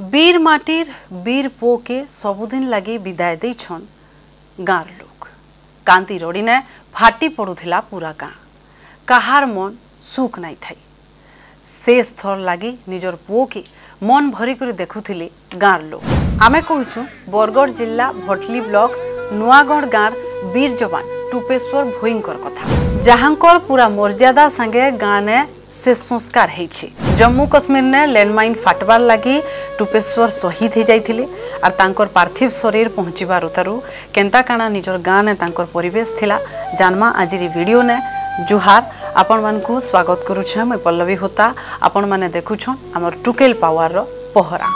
बीर माटीर बीर पो के सबुदिन लगे विदाय देछन गाँर लोक कांदी रड़ीने फाटी पड़ुथिला पूरा गाँ कहार मन सुख नाई थाई शेष थर लगे निजर पो के मन भरिक देखुथिले गाँर लोक। आमे कहूँ बरगढ़ जिला भटली ब्लॉक नुआगढ़ गाँर बीर जवान टुपेश्वर भोईंकर कथा जहांकर पूरा मर्यादा संगे गाँ ने से संस्कार होइछे। जम्मू कश्मीर ने लैंडमाइन फाटवार लगी टुपेश्वर शहीद हो जाइथिले आर तांकर पार्थिव शरीर पहुँचबार उतारू केंता काना निजर गाँ ने तांकर परिवेश थिला जानमा आजिर वीडियो ने। जुहार आपण मानकू स्वागत करुछे मैं पल्लवी होता। आपण माने देखुछन आमर टुकेल पावर रो पहरा।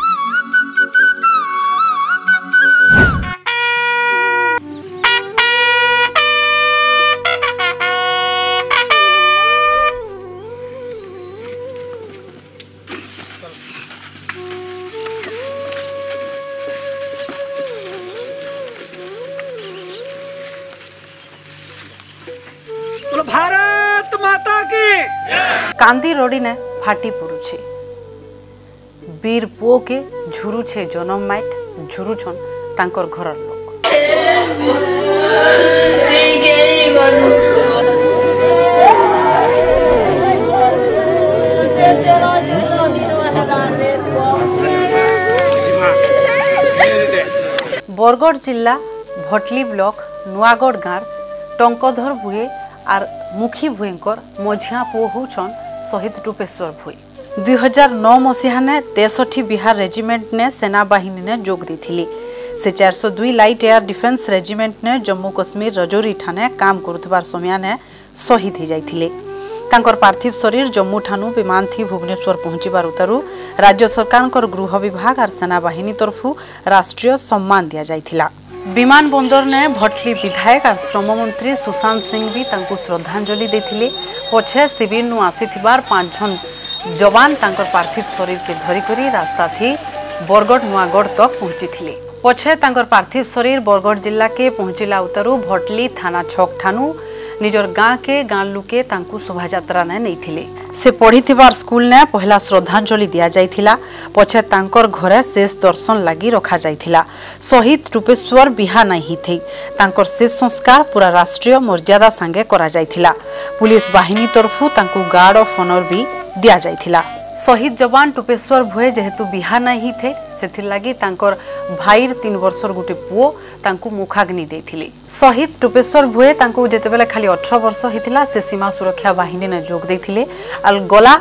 भारत माता की कांदी रोड़ी ने फाटी पड़ुछे बीर पुओ के झुरुछे जनम माइट झुरुछन तांकर घरर लोक। बरगढ़ जिला भटली ब्लॉक नुआगढ़ गाँव टंकधर भुए आर मुखी भुईंकर मझिया पुओ होछन शहीद टुपेश्वर भुई। 2009 मसीहा ने 63 बिहार रेजिमेंट ने सेना बाहिनी ने जोग देथिले। से 402 लाइट एयर डिफेंस रेजिमेंट ने जम्मू कश्मीर रजौरी ठाने काम करुथबार समय ने शहीद हो जाइथिले। तांकर पार्थिव शरीर जम्मू ठानु विमान थी भुवनेश्वर पहुँचबार उतारू राज्य सरकार गृह विभाग आर सेना बाहिनी तरफु राष्ट्रीय सम्मान दिया जाइथिला। विमानबंदर ने भटली विधायक और श्रम मंत्री सुशांत सिंह भी तांकु श्रद्धांजलि देथिले। पछे शिविर नु आसीथिबार 5 जन जवान तांकर पार्थिव शरीर के धरिकरी रास्ता थी बरगढ़ नुआगढ़ तक पहुंचीथिले। पछे तांकर पार्थिव शरीर बरगढ़ जिला के पहुंचिला उतारू भटली थाना छक ठानु निजर गाँ के गाँव लुके तांकु शोभायात्रा ने नैथिले। से पढ़िथिबार स्कूल ने पहला श्रद्धांजलि दिया जाइथिला। पछे तांकर घरे शेष दर्शन लगी रखा जाइथिला। शहीद टुपेश्वर बिहा नाही थई तांकर शेष संस्कार पूरा राष्ट्रीय मर्यादा संगे करा जाइथिला। पुलिस बाहिनी तरफु तांकु गार्ड ऑफ ऑनर भी दिया जाइथिला। शहीद जवान टुपेश्वर भुए जेहेतु बिहा नाही थे सेथिर लागी तांकर भाईर 3 वर्षर गोटे पुओ तांकु मुखाग्नि देथिले। शहीद टुपेश्वर भुए तांकु जेतेबेले खाली 18 वर्ष हेतिला से सीमा सुरक्षा बाहिनी ने जोग देथिले आल गला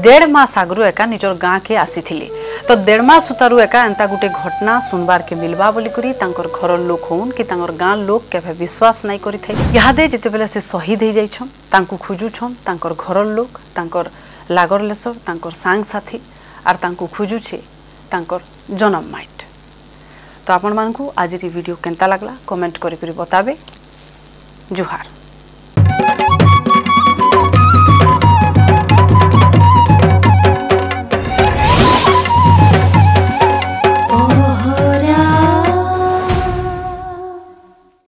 1.5 मास आगरु एका निजर गाँ के आसीथिले। तो 1.5 मास उतारू एका एंता गोटे घटना सुनबार के मिलबा बोली करी तांकर घरर लोक होउन कि तांकर गाँव लोक केभे विश्वास नाई करिथे। इहादे जेतेबेले से शहीद हो जाइछन तांकु खुजुछन तांकर घरर लोक तांकर लागोर लेसर तांकर सांग साथी आर तांकु खोजुछे तांकर जनम माइट। तो आपण मानकु आजिर वीडियो केंता लगला कमेंट करी बताबे। जुहार।